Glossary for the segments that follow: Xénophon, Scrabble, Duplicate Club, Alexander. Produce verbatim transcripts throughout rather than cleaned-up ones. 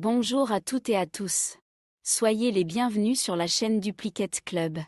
Bonjour à toutes et à tous. Soyez les bienvenus sur la chaîne Duplicate Club.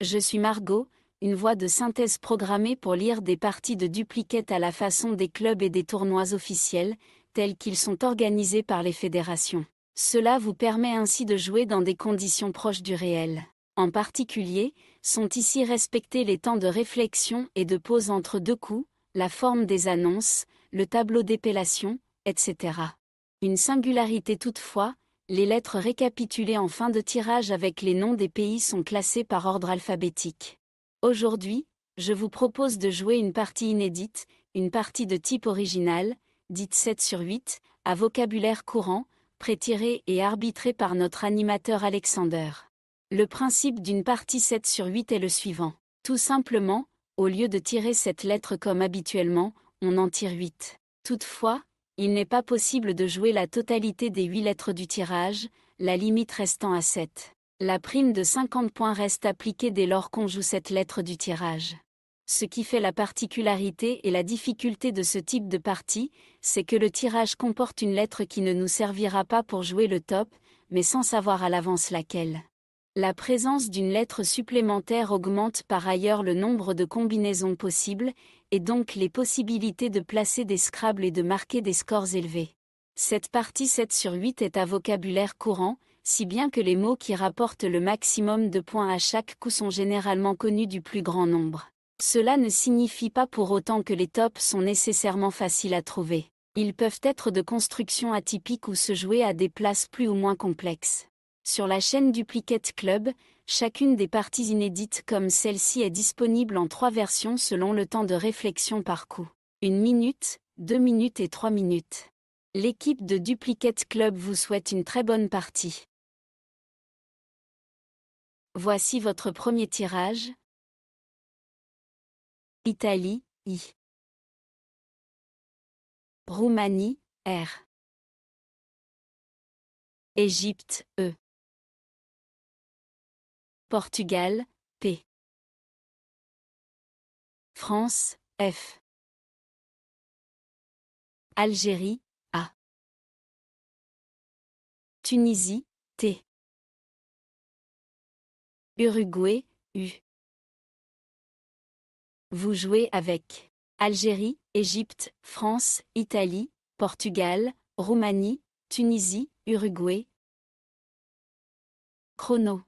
Je suis Margot, une voix de synthèse programmée pour lire des parties de Duplicate à la façon des clubs et des tournois officiels, tels qu'ils sont organisés par les fédérations. Cela vous permet ainsi de jouer dans des conditions proches du réel. En particulier, sont ici respectés les temps de réflexion et de pause entre deux coups, la forme des annonces, le tableau d'épellation, et cetera. Une singularité toutefois, les lettres récapitulées en fin de tirage avec les noms des pays sont classées par ordre alphabétique. Aujourd'hui, je vous propose de jouer une partie inédite, une partie de type original, dite sept sur huit, à vocabulaire courant, prétirée et arbitrée par notre animateur Alexander. Le principe d'une partie sept sur huit est le suivant. Tout simplement, au lieu de tirer cette lettre comme habituellement, on en tire huit. Toutefois, il n'est pas possible de jouer la totalité des huit lettres du tirage, la limite restant à sept. La prime de cinquante points reste appliquée dès lors qu'on joue cette lettre du tirage. Ce qui fait la particularité et la difficulté de ce type de partie, c'est que le tirage comporte une lettre qui ne nous servira pas pour jouer le top, mais sans savoir à l'avance laquelle. La présence d'une lettre supplémentaire augmente par ailleurs le nombre de combinaisons possibles, et donc les possibilités de placer des scrabbles et de marquer des scores élevés. Cette partie sept sur huit est à vocabulaire courant, si bien que les mots qui rapportent le maximum de points à chaque coup sont généralement connus du plus grand nombre. Cela ne signifie pas pour autant que les tops sont nécessairement faciles à trouver. Ils peuvent être de construction atypique ou se jouer à des places plus ou moins complexes. Sur la chaîne Duplicate Club, chacune des parties inédites comme celle-ci est disponible en trois versions selon le temps de réflexion par coup. Une minute, deux minutes et trois minutes. L'équipe de Duplicate Club vous souhaite une très bonne partie. Voici votre premier tirage. Italie, I. Roumanie, R. Égypte, E. Portugal, P. France, F. Algérie, A. Tunisie, T. Uruguay, U. Vous jouez avec Algérie, Égypte, France, Italie, Portugal, Roumanie, Tunisie, Uruguay. Chrono.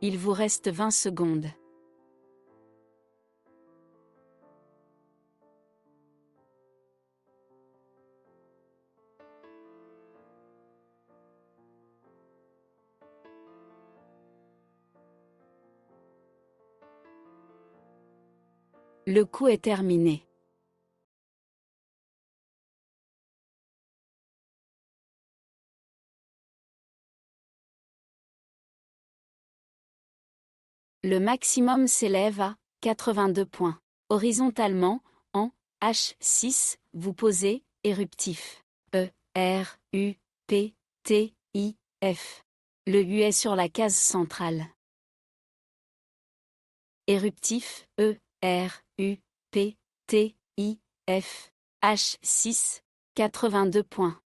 Il vous reste vingt secondes. Le coup est terminé. Le maximum s'élève à quatre-vingt-deux points. Horizontalement, en H six, vous posez éruptif. E, R, U, P, T, I, F. Le U est sur la case centrale. Éruptif, E, R, U, P, T, I, F. H six, quatre-vingt-deux points.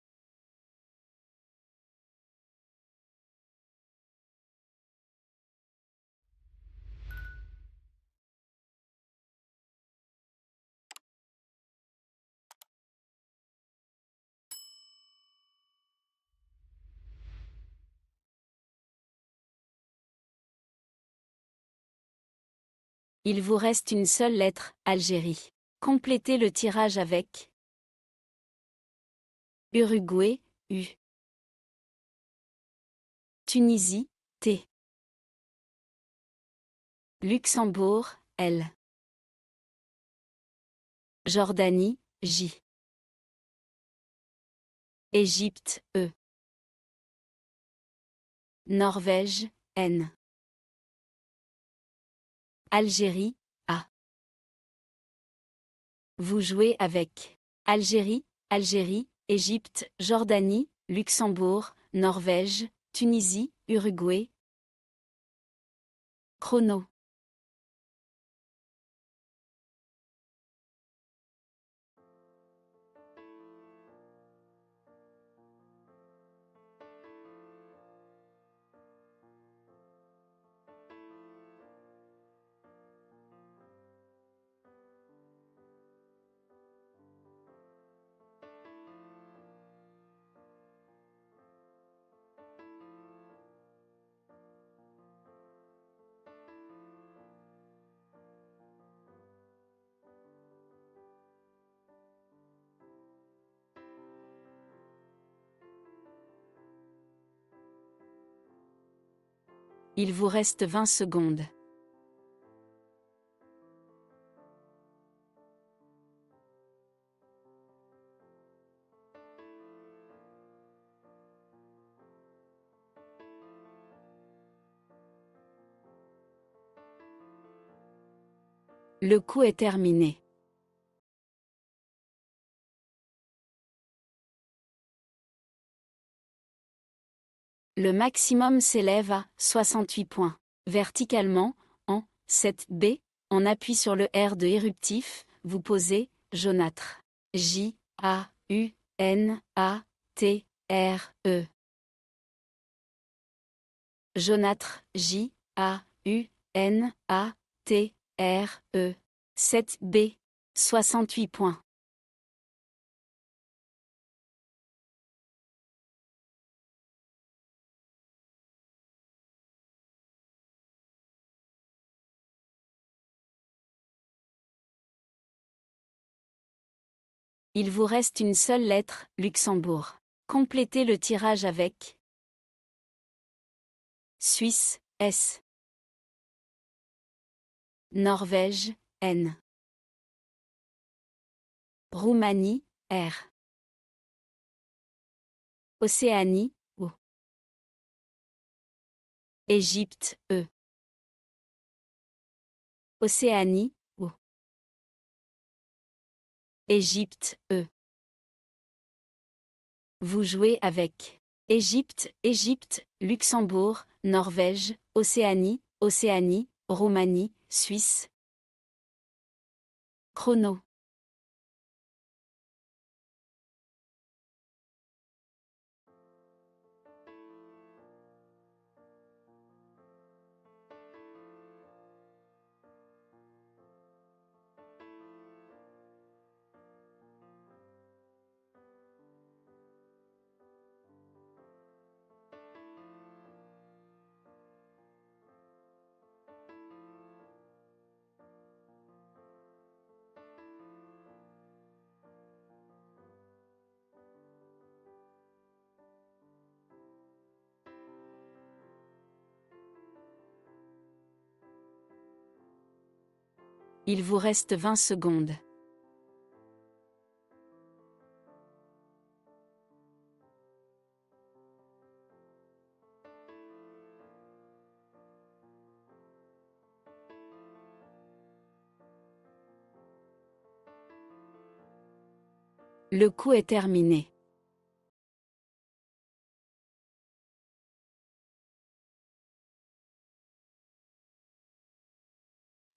Il vous reste une seule lettre, Algérie. Complétez le tirage avec Uruguay, U. Tunisie, T. Luxembourg, L. Jordanie, J. Égypte, E. Norvège, N. Algérie, A. Vous jouez avec Algérie, Algérie, Égypte, Jordanie, Luxembourg, Norvège, Tunisie, Uruguay. Chrono. Il vous reste vingt secondes. Le coup est terminé. Le maximum s'élève à soixante-huit points. Verticalement, en sept B, en appui sur le R de éruptif, vous posez jaunâtre. J A U N A T R E. Jaunâtre, J A U N A T R E. sept B, soixante-huit points. Il vous reste une seule lettre, Luxembourg. Complétez le tirage avec Suisse, S. Norvège, N. Roumanie, R. Océanie, O. Égypte, E. Océanie, Égypte, E. Vous jouez avec Égypte, Égypte, Luxembourg, Norvège, Océanie, Océanie, Roumanie, Suisse. Chrono. Il vous reste vingt secondes. Le coup est terminé.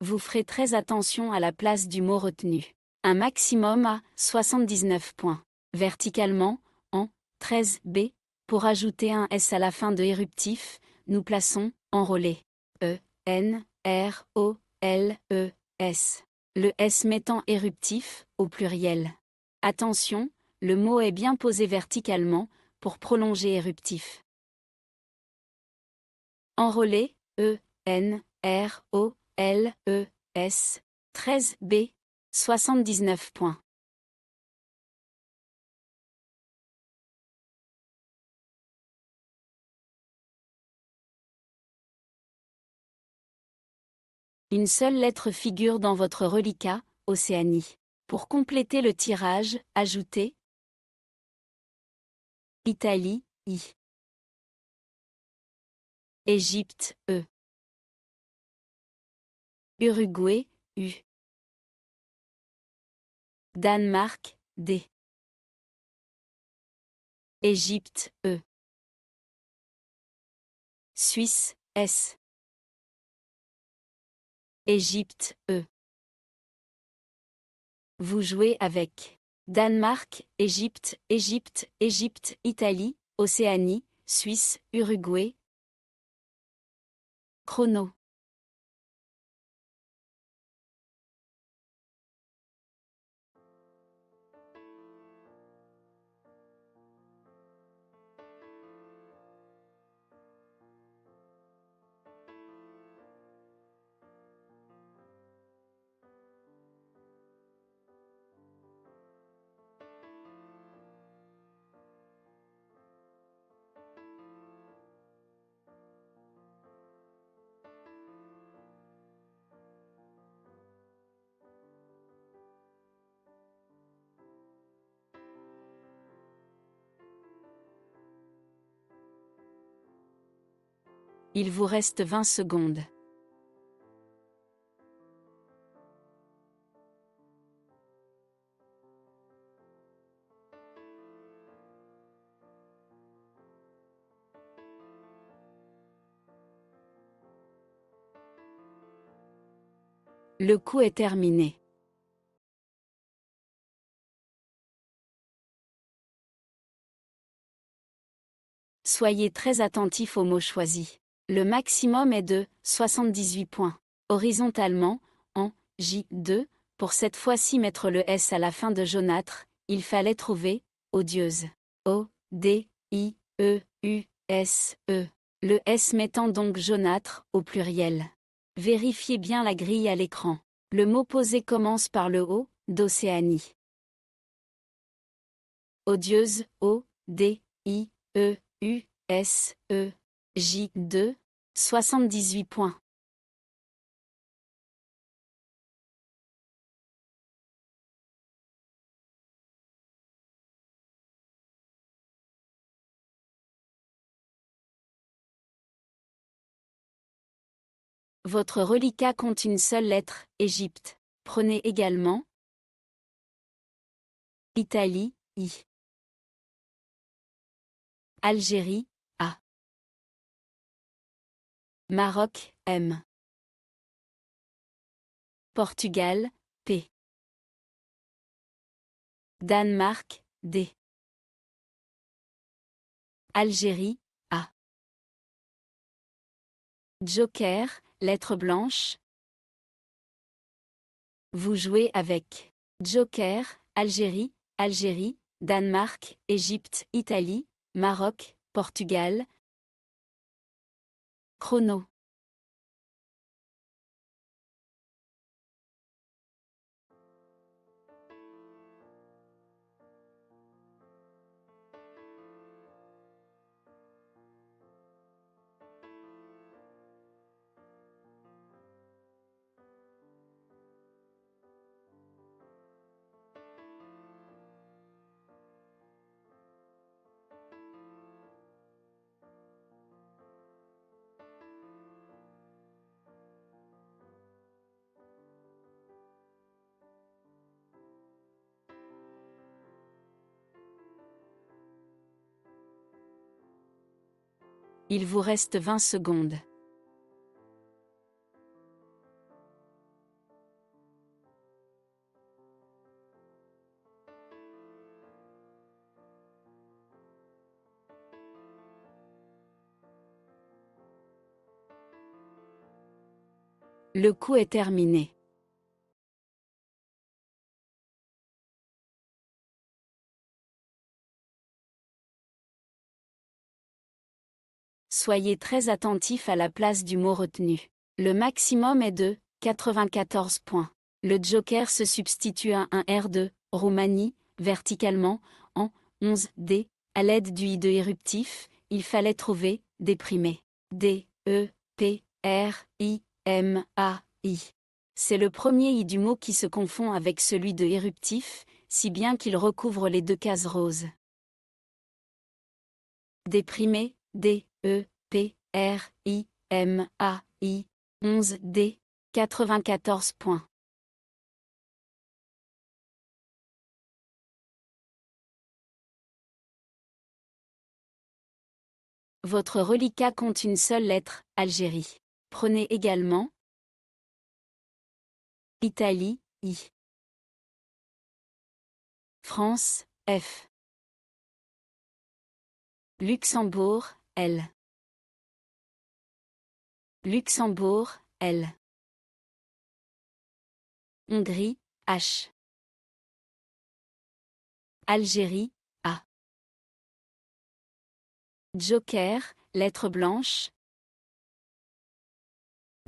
Vous ferez très attention à la place du mot retenu. Un maximum à soixante-dix-neuf points. Verticalement, en treize B, pour ajouter un S à la fin de éruptif, nous plaçons enrôler. E, N, R, O, L, E, S. Le S mettant éruptif au pluriel. Attention, le mot est bien posé verticalement pour prolonger éruptif. Enrôler, E, N, R, O, L, E, S, treize B, soixante-dix-neuf points. Une seule lettre figure dans votre reliquat, Océanie. Pour compléter le tirage, ajoutez Italie, I. Égypte, E. Uruguay, U. Danemark, D. Égypte, E. Suisse, S. Égypte, E. Vous jouez avec Danemark, Égypte, Égypte, Égypte, Italie, Océanie, Suisse, Uruguay. Chrono. Il vous reste vingt secondes. Le coup est terminé. Soyez très attentif aux mots choisis. Le maximum est de soixante-dix-huit points. Horizontalement, en J deux, pour cette fois-ci mettre le S à la fin de jaunâtre, il fallait trouver odieuse. O D I E U S E. Le S mettant donc jaunâtre au pluriel. Vérifiez bien la grille à l'écran. Le mot posé commence par le O d'Océanie. Odieuse, O D I E U S E. J deux, soixante-dix-huit points. Votre reliquat compte une seule lettre, Égypte. Prenez également Italie, I. Algérie, Maroc, M. Portugal, P. Danemark, D. Algérie, A. Joker, lettre blanche. Vous jouez avec Joker, Algérie, Algérie, Danemark, Égypte, Italie, Maroc, Portugal. Chrono. Il vous reste vingt secondes. Le coup est terminé. Soyez très attentif à la place du mot retenu. Le maximum est de quatre-vingt-quatorze points. Le joker se substitue à un R de Roumanie, verticalement, en onze D. À l'aide du I de éruptif, il fallait trouver déprimé. D, E, P, R, I, M, A, I. C'est le premier I du mot qui se confond avec celui de éruptif, si bien qu'il recouvre les deux cases roses. Déprimé, D E P R I M A I, onze D, quatre-vingt-quatorze points. Votre reliquat compte une seule lettre, Algérie. Prenez également Italie, I. France, F. Luxembourg, L. Luxembourg, L. Hongrie, H. Algérie, A. Joker, lettre blanche.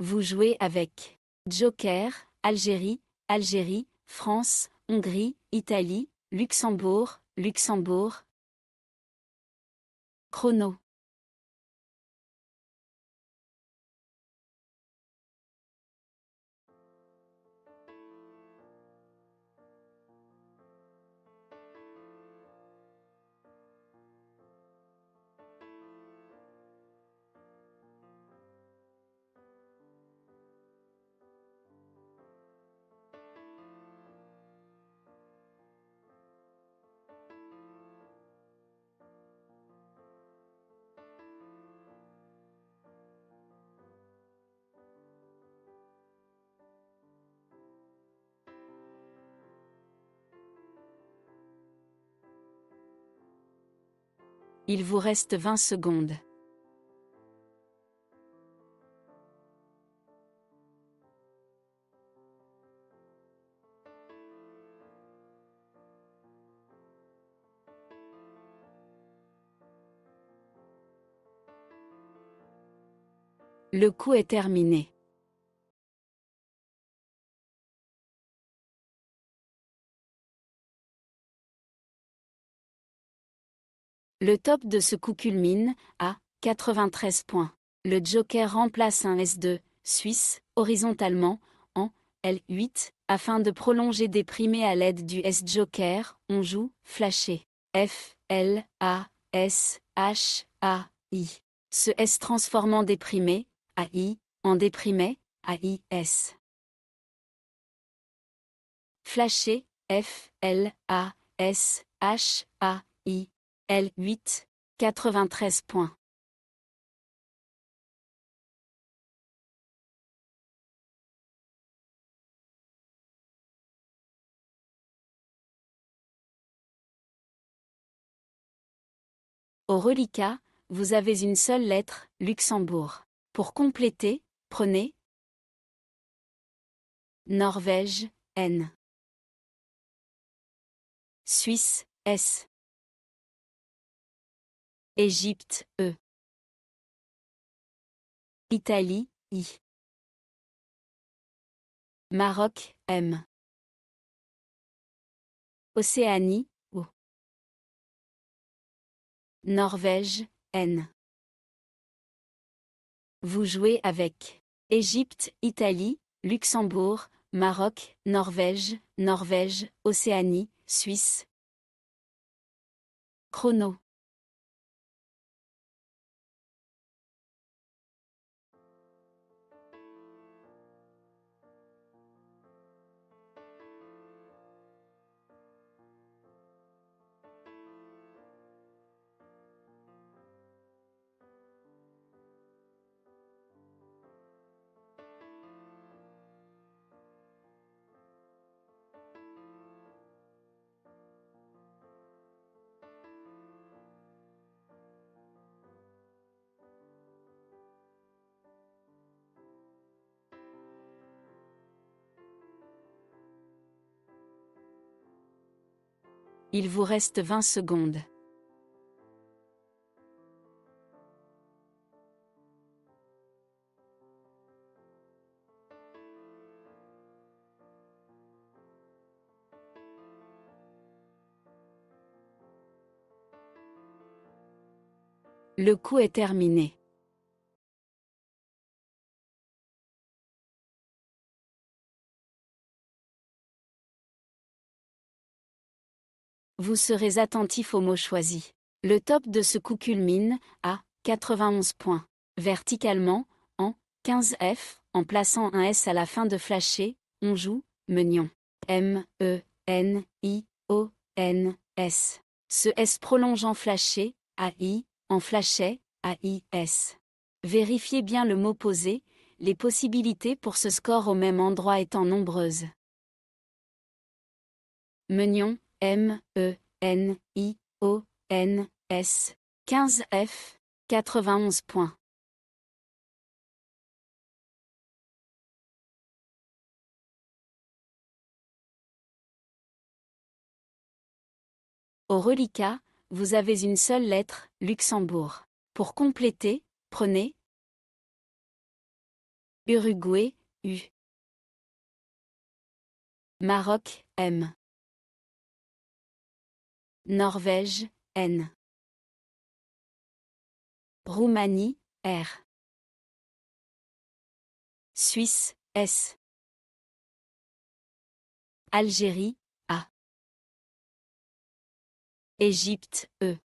Vous jouez avec Joker, Algérie, Algérie, France, Hongrie, Italie, Luxembourg, Luxembourg. Chrono. Il vous reste vingt secondes. Le coup est terminé. Le top de ce coup culmine à quatre-vingt-treize points. Le joker remplace un S deux, suisse, horizontalement, en L huit, afin de prolonger déprimé à l'aide du S-joker, on joue flashé. F L A S H A I. Ce S transformant déprimé, A I, en déprimé, A I S. Flashé, F L A S H A I. L huit, quatre-vingt-treize points. Au reliquat, vous avez une seule lettre, Luxembourg. Pour compléter, prenez Norvège, N. Suisse, S. Égypte, E. Italie, I. Maroc, M. Océanie, O. Norvège, N. Vous jouez avec Égypte, Italie, Luxembourg, Maroc, Norvège, Norvège, Océanie, Suisse. Chrono. Il vous reste vingt secondes. Le coup est terminé. vous serez attentif aux mots choisis. Le top de ce coup culmine à quatre-vingt-onze points. Verticalement, en quinze F, en plaçant un S à la fin de flasher, on joue Meunion. M E N I O N S. Ce S prolonge en flasher, A I, en flashet, A I S. Vérifiez bien le mot posé, les possibilités pour ce score au même endroit étant nombreuses. Meunion, M E N I O N S, quinze F, quatre-vingt-onze points. Au reliquat, vous avez une seule lettre, Luxembourg. Pour compléter, prenez Uruguay, U. Maroc, M. Norvège, N. Roumanie, R. Suisse, S. Algérie, A. Égypte, E.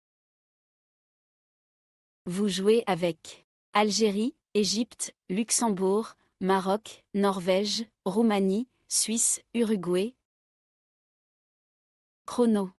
Vous jouez avec Algérie, Égypte, Luxembourg, Maroc, Norvège, Roumanie, Suisse, Uruguay. Chrono.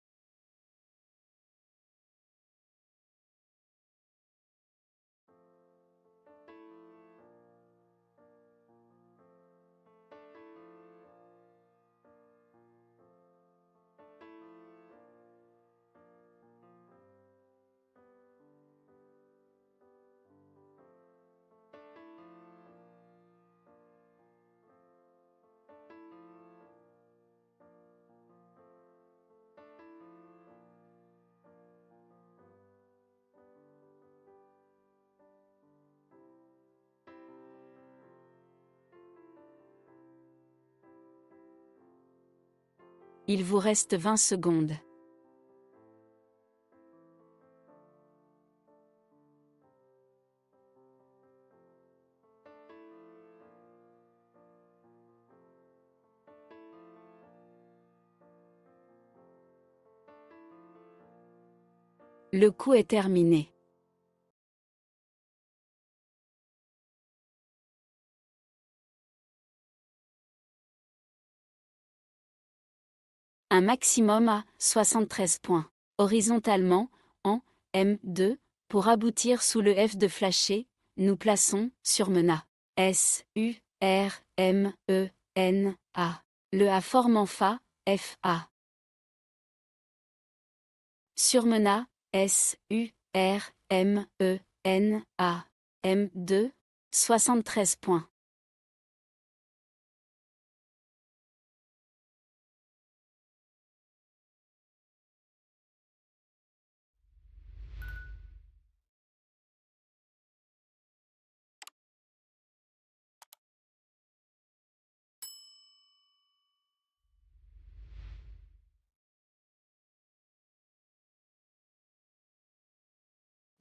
Il vous reste vingt secondes. Le coup est terminé. Un maximum à soixante-treize points. Horizontalement, en M deux, pour aboutir sous le F de flasher, nous plaçons sur Mena. S U R M E N A. Le A forme en Fa, F A. Sur Mena, S U R M E N A. M deux, soixante-treize points.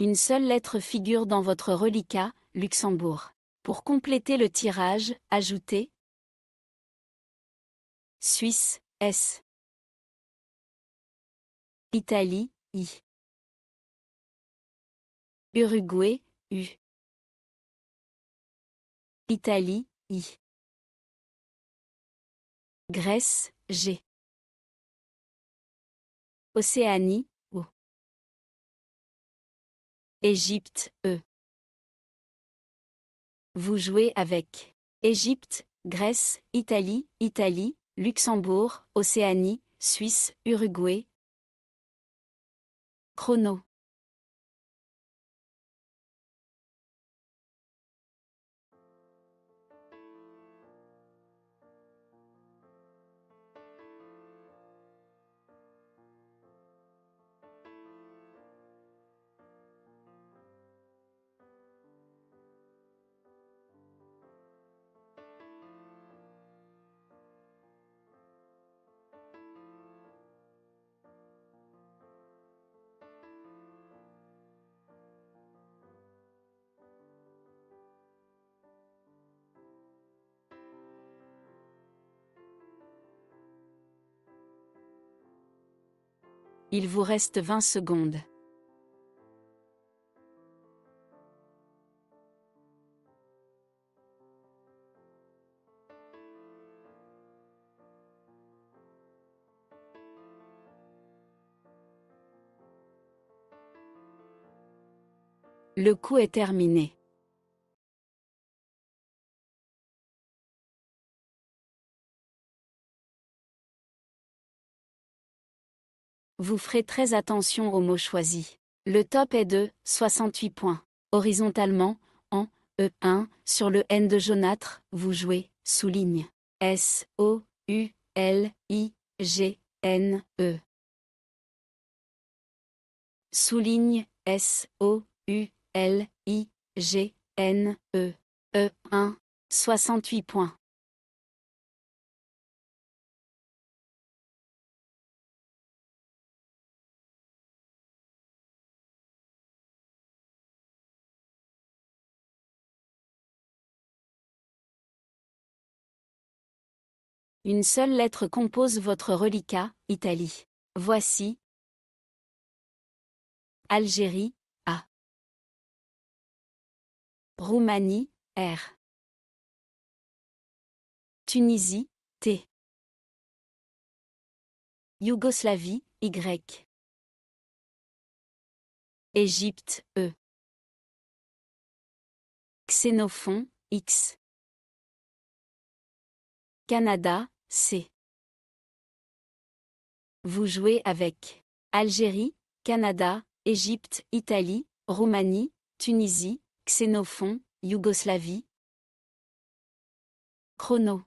Une seule lettre figure dans votre reliquat, Luxembourg. Pour compléter le tirage, ajoutez Suisse, S. Italie, I. Uruguay, U. Italie, I. Grèce, G. Océanie, Égypte, E. Vous jouez avec Égypte, Grèce, Italie, Italie, Luxembourg, Océanie, Suisse, Uruguay. Chrono. Il vous reste vingt secondes. Le coup est terminé. Vous ferez très attention aux mots choisis. Le top est de soixante-huit points. Horizontalement, en E un, sur le N de jaunâtre, vous jouez, souligne. S O U L I G N E. Souligne S O U L I G N E. E un, soixante-huit points. Une seule lettre compose votre reliquat, Italie. Voici. Algérie, A. Roumanie, R. Tunisie, T. Yougoslavie, Y. Égypte, E. Xénophon, X. Canada, C. Vous jouez avec Algérie, Canada, Égypte, Italie, Roumanie, Tunisie, Xénophon, Yougoslavie. Chrono.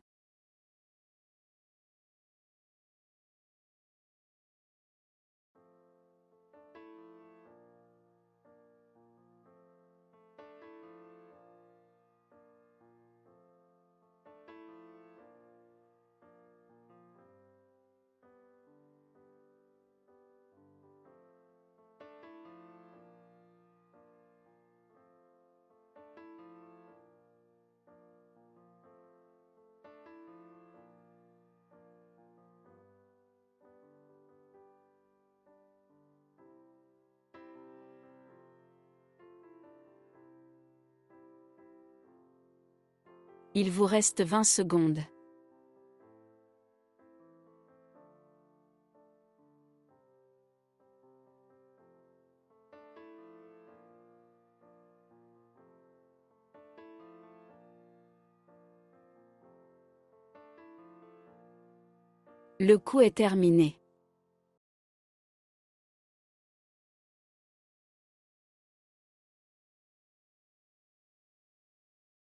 Il vous reste vingt secondes. Le coup est terminé.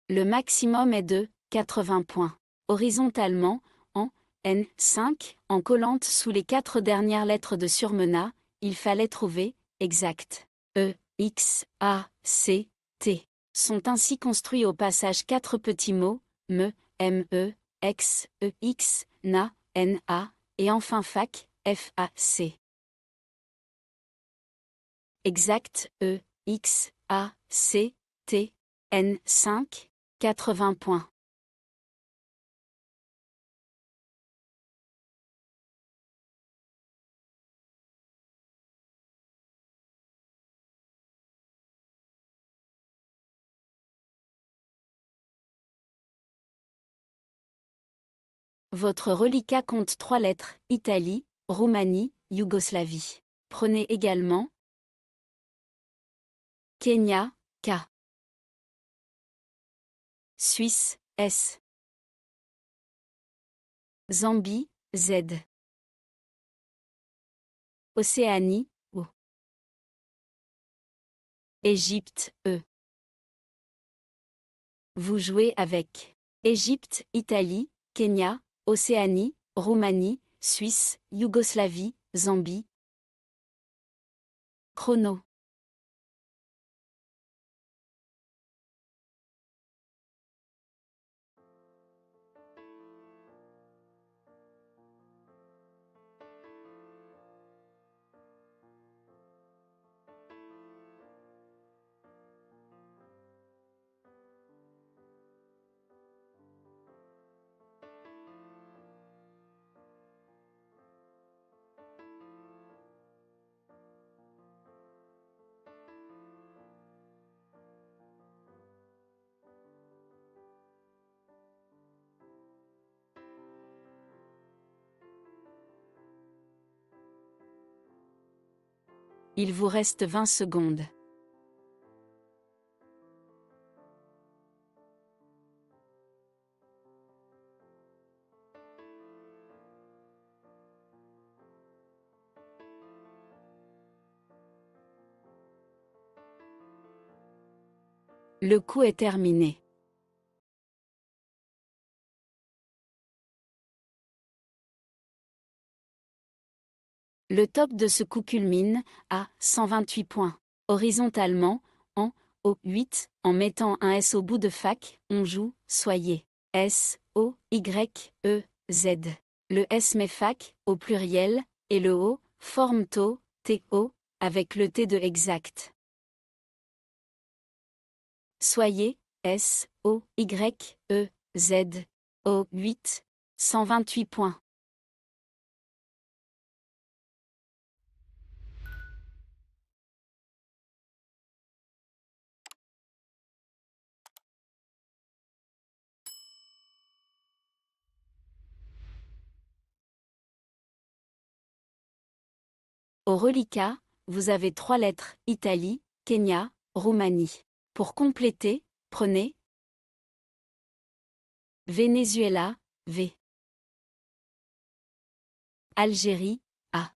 Le maximum est de quatre-vingts points. Horizontalement, en N cinq, en collante sous les quatre dernières lettres de surmenat, il fallait trouver exact. E, X, A, C, T. Sont ainsi construits au passage quatre petits mots, M, M, E, X, E, X, N A, N, A, et enfin F A C, F, A, C. Exact, E, X, A, C, T, N cinq. quatre-vingts points. Votre reliquat compte trois lettres, Italie, Roumanie, Yougoslavie. Prenez également Kenya, K. Suisse, S. Zambie, Z. Océanie, O. Égypte, E. Vous jouez avec Égypte, Italie, Kenya, Océanie, Roumanie, Suisse, Yougoslavie, Zambie. Chrono. Il vous reste vingt secondes. Le coup est terminé. Le top de ce coup culmine à cent vingt-huit points. Horizontalement, en O huit, en mettant un S au bout de fac, on joue soyez. S, O, Y, E, Z. Le S met fac au pluriel, et le O forme to, T O, avec le T de exact. Soyez, S, O, Y, E, Z, O huit, cent vingt-huit points. Au reliquat, vous avez trois lettres, Italie, Kenya, Roumanie. Pour compléter, prenez Venezuela, V. Algérie, A.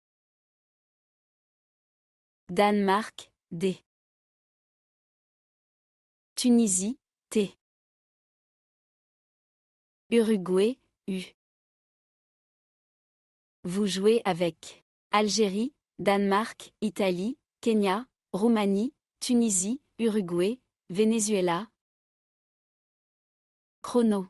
Danemark, D. Tunisie, T. Uruguay, U. Vous jouez avec Algérie, Danemark, Italie, Kenya, Roumanie, Tunisie, Uruguay, Venezuela. Chrono.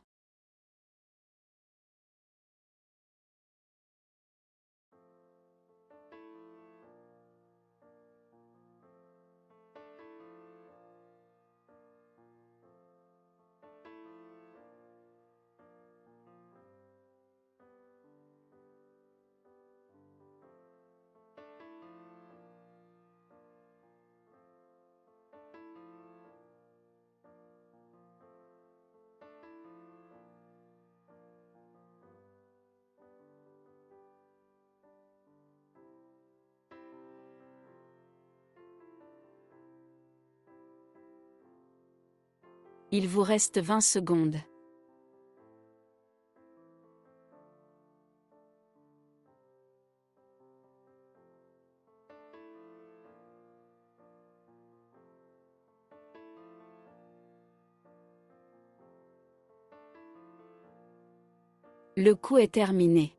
Il vous reste vingt secondes. Le coup est terminé.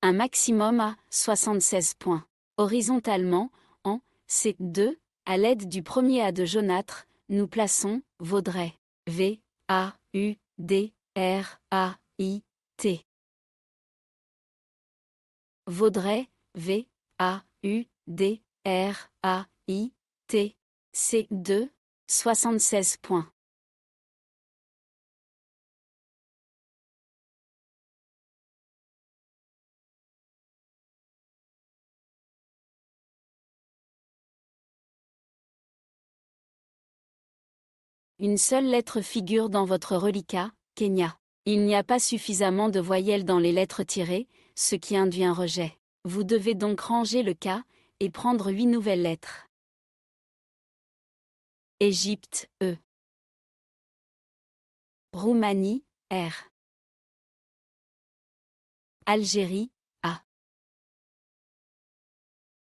Un maximum à soixante-seize points. Horizontalement, en C deux, à l'aide du premier A de jaunâtre, nous plaçons Vaudrey. V, A, U, D, R, A, I, T. Vaudrey, V, A, U, D, R, A, I, T. C deux, soixante-seize points. Une seule lettre figure dans votre reliquat, Kenya. Il n'y a pas suffisamment de voyelles dans les lettres tirées, ce qui induit un rejet. Vous devez donc ranger le K et prendre huit nouvelles lettres. Égypte, E. Roumanie, R. Algérie, A.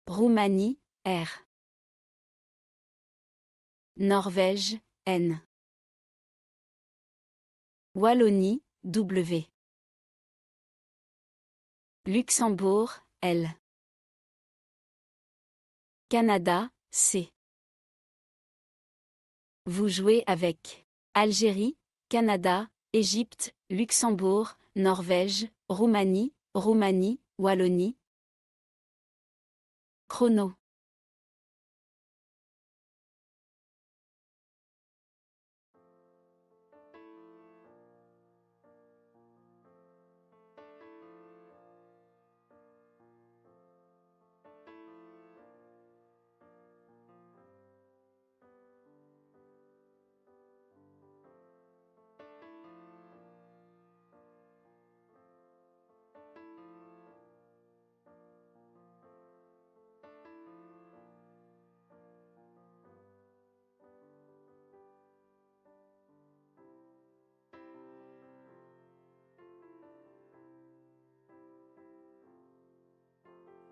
Roumanie, R. Norvège, N. Wallonie, W. Luxembourg, L. Canada, C. Vous jouez avec Algérie, Canada, Égypte, Luxembourg, Norvège, Roumanie, Roumanie, Wallonie. Chrono.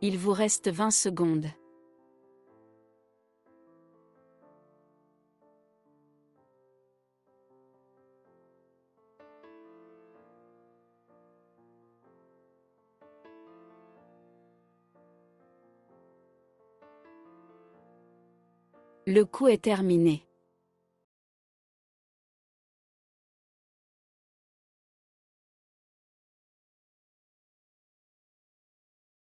Il vous reste vingt secondes. Le coup est terminé.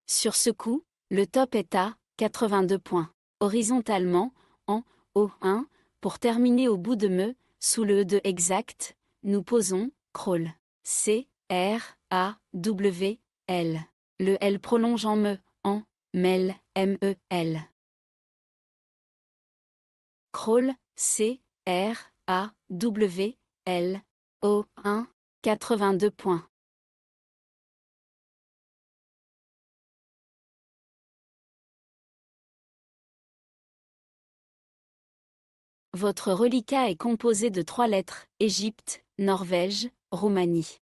Sur ce coup, le top est à quatre-vingt-deux points. Horizontalement, en O un, pour terminer au bout de me, sous le E deux exact, nous posons crawl. C, R, A, W, L. Le L prolonge en me, en mel, M, E, L. Crawl, C, R, A, W, L, O un, quatre-vingt-deux points. Votre reliquat est composé de trois lettres, Égypte, Norvège, Roumanie.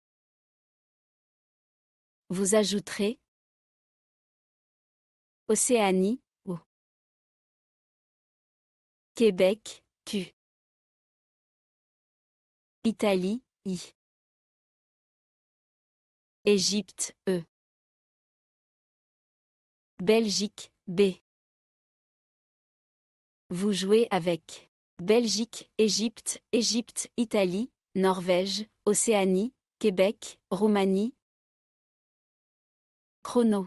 Vous ajouterez Océanie, O. Québec, Q. Italie, I. Égypte, E. Belgique, B. Vous jouez avec Belgique, Égypte, Égypte, Italie, Norvège, Océanie, Québec, Roumanie. Chrono.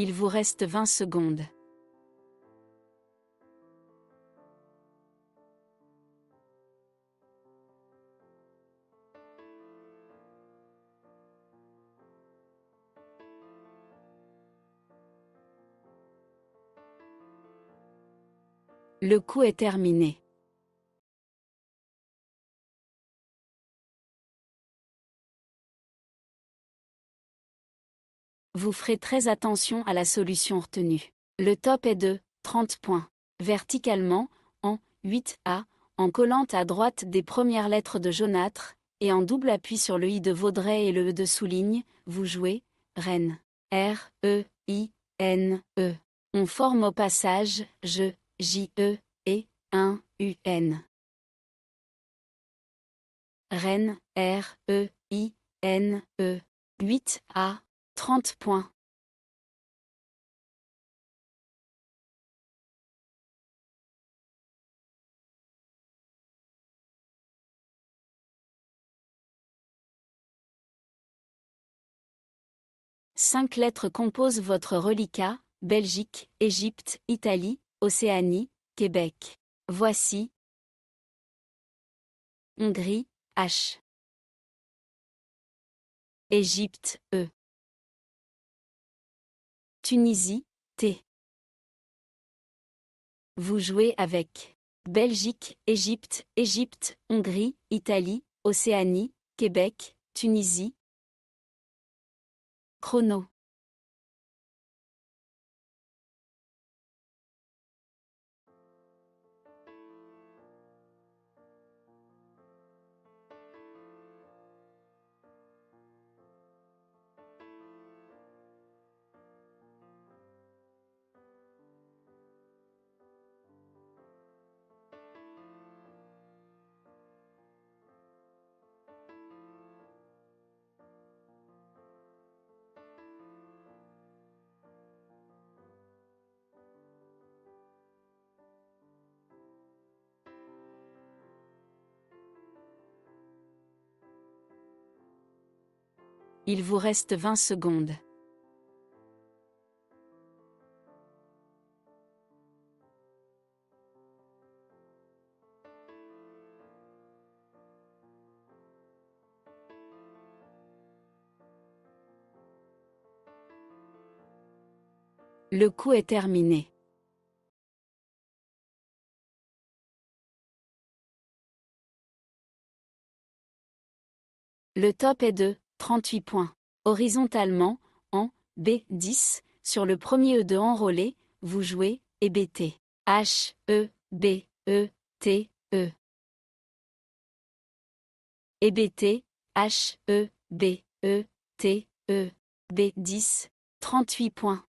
Il vous reste vingt secondes. Le coup est terminé. Vous ferez très attention à la solution retenue. Le top est de trente points. Verticalement, en huit A, en collant à droite des premières lettres de jaunâtre, et en double appui sur le I de Vaudrey et le E de souligne, vous jouez Rennes. R, E, I, N, E. On forme au passage je, J, E, et un, U, N. Rennes, R, E, I, N, E. huit A. trente points. cinq lettres composent votre reliquat, Belgique, Égypte, Italie, Océanie, Québec. Voici Hongrie, H. Égypte, E. Tunisie, T. Vous jouez avec Belgique, Égypte, Égypte, Hongrie, Italie, Océanie, Québec, Tunisie. Chrono. Il vous reste vingt secondes. Le coup est terminé. Le top est de trente-huit points. Horizontalement, en B dix, sur le premier E deux enrôlé, vous jouez et B T. H, E, B, E, T, E. Et B T, H, E, B, E, T, E. B dix, trente-huit points.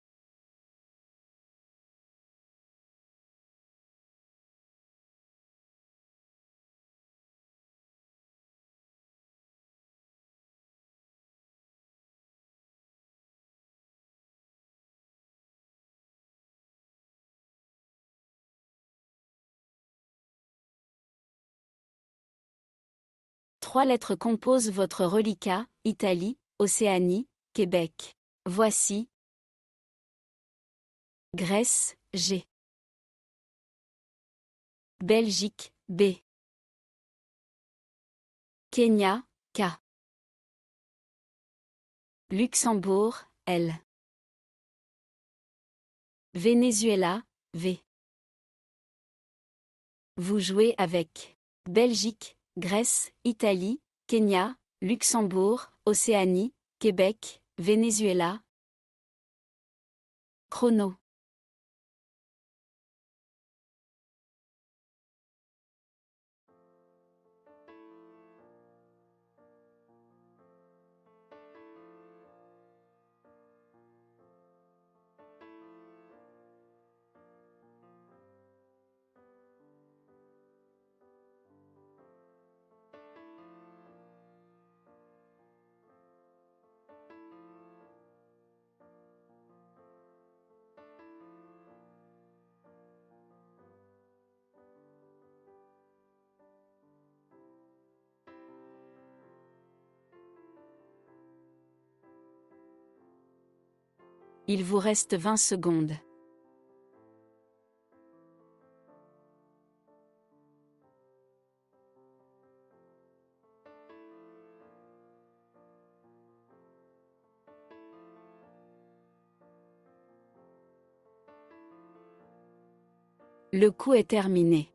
Trois lettres composent votre reliquat, Italie, Océanie, Québec. Voici. Grèce, G. Belgique, B. Kenya, K. Luxembourg, L. Venezuela, V. Vous jouez avec Belgique, Grèce, Italie, Kenya, Luxembourg, Océanie, Québec, Venezuela. Chrono. Il vous reste vingt secondes. Le coup est terminé.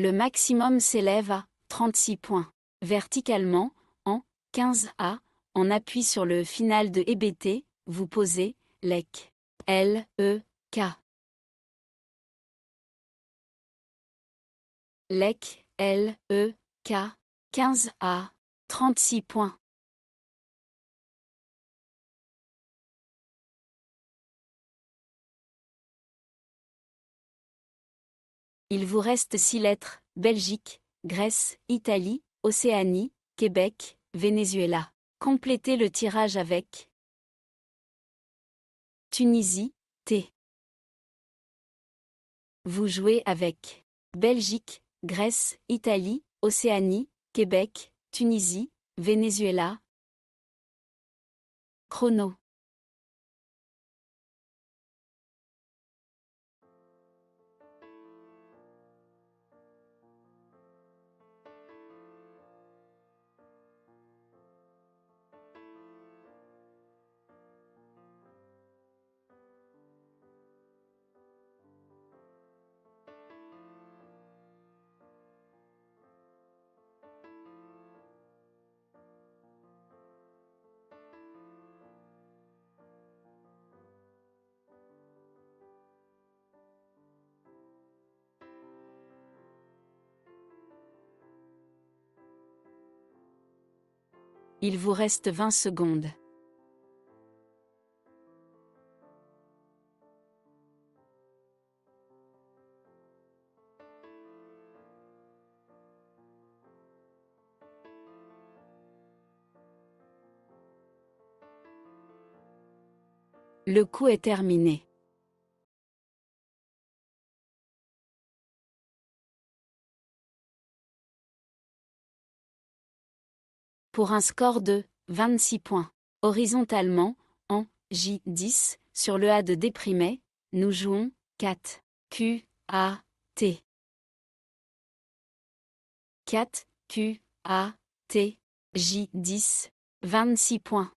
Le maximum s'élève à trente-six points. Verticalement, en quinze A, en appui sur le final de E B T, vous posez L E C. L, E, K. L E C, L, E, K, quinze A, trente-six points. Il vous reste six lettres, Belgique, Grèce, Italie, Océanie, Québec, Venezuela. Complétez le tirage avec Tunisie, T. Vous jouez avec Belgique, Grèce, Italie, Océanie, Québec, Tunisie, Venezuela. Chrono. Il vous reste vingt secondes. Le coup est terminé. Pour un score de vingt-six points. Horizontalement, en J dix, sur le A de déprimé, nous jouons quatre. Q, A, T. quatre, Q, A, T, J, dix, vingt-six points.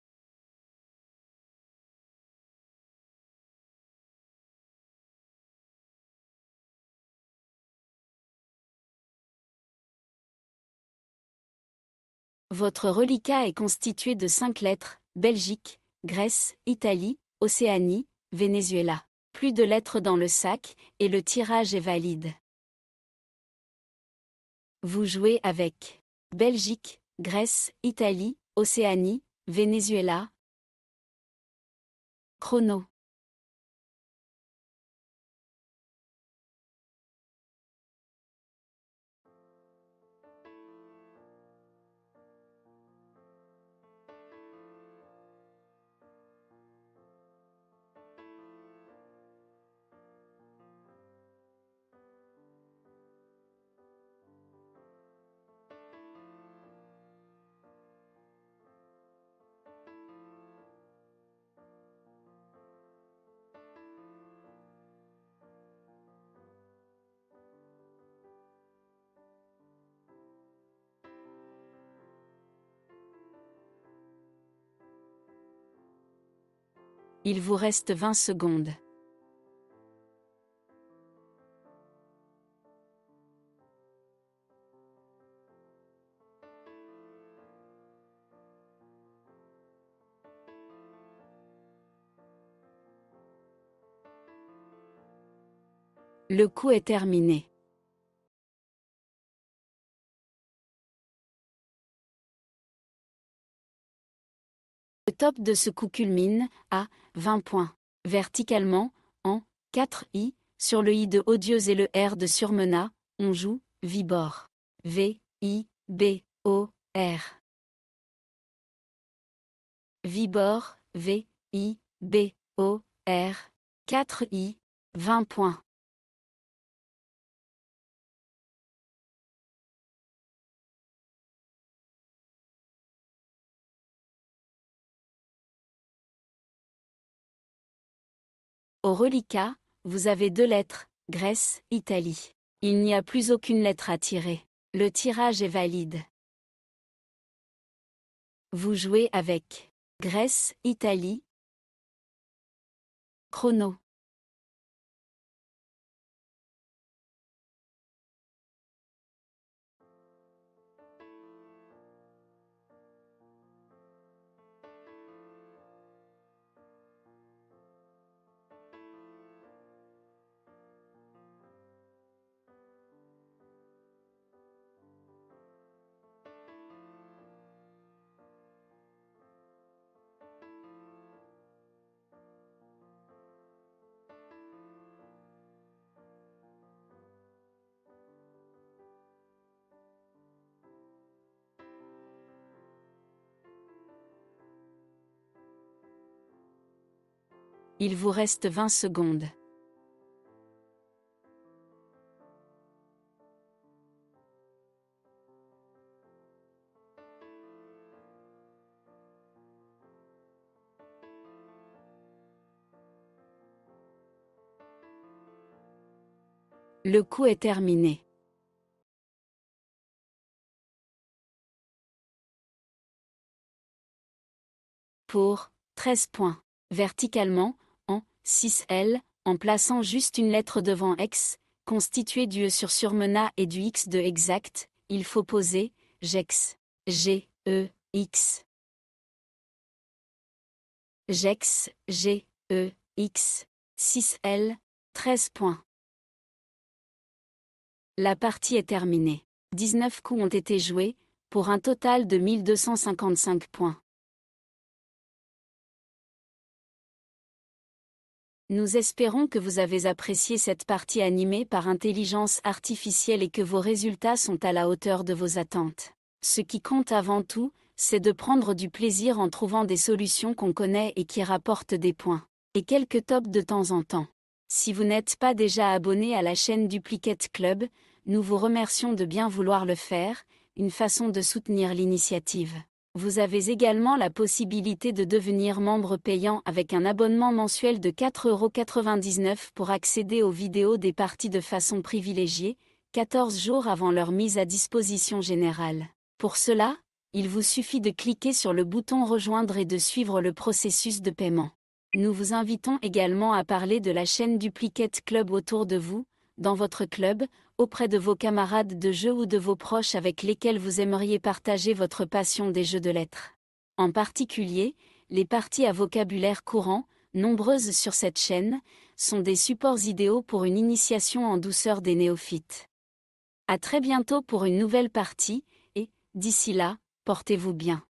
Votre reliquat est constitué de cinq lettres, Belgique, Grèce, Italie, Océanie, Venezuela. Plus de lettres dans le sac, et le tirage est valide. Vous jouez avec Belgique, Grèce, Italie, Océanie, Venezuela. Chrono. Il vous reste vingt secondes. Le coup est terminé. Le top de ce coup culmine à vingt points. Verticalement, en quatre I, sur le I de odieuse et le R de surmenat, on joue Vibor. V I B O R. Vibor, V I B O R. quatre I, vingt points. Au reliquat, vous avez deux lettres, Grèce, Italie. Il n'y a plus aucune lettre à tirer. Le tirage est valide. Vous jouez avec Grèce, Italie. Chrono. Il vous reste vingt secondes. Le coup est terminé. Pour treize points, verticalement, six L, en plaçant juste une lettre devant X, constituée du E sur surmenat et du X de exact, il faut poser Gex. G E X. Gex, G E X, six L, treize points. La partie est terminée. dix-neuf coups ont été joués, pour un total de mille deux cent cinquante-cinq points. Nous espérons que vous avez apprécié cette partie animée par intelligence artificielle et que vos résultats sont à la hauteur de vos attentes. Ce qui compte avant tout, c'est de prendre du plaisir en trouvant des solutions qu'on connaît et qui rapportent des points. Et quelques tops de temps en temps. Si vous n'êtes pas déjà abonné à la chaîne Duplicate Club, nous vous remercions de bien vouloir le faire, une façon de soutenir l'initiative. Vous avez également la possibilité de devenir membre payant avec un abonnement mensuel de quatre euros quatre-vingt-dix-neuf pour accéder aux vidéos des parties de façon privilégiée, quatorze jours avant leur mise à disposition générale. Pour cela, il vous suffit de cliquer sur le bouton Rejoindre et de suivre le processus de paiement. Nous vous invitons également à parler de la chaîne Duplicate Club autour de vous, dans votre club, auprès de vos camarades de jeu ou de vos proches avec lesquels vous aimeriez partager votre passion des jeux de lettres. En particulier, les parties à vocabulaire courant, nombreuses sur cette chaîne, sont des supports idéaux pour une initiation en douceur des néophytes. À très bientôt pour une nouvelle partie, et, d'ici là, portez-vous bien.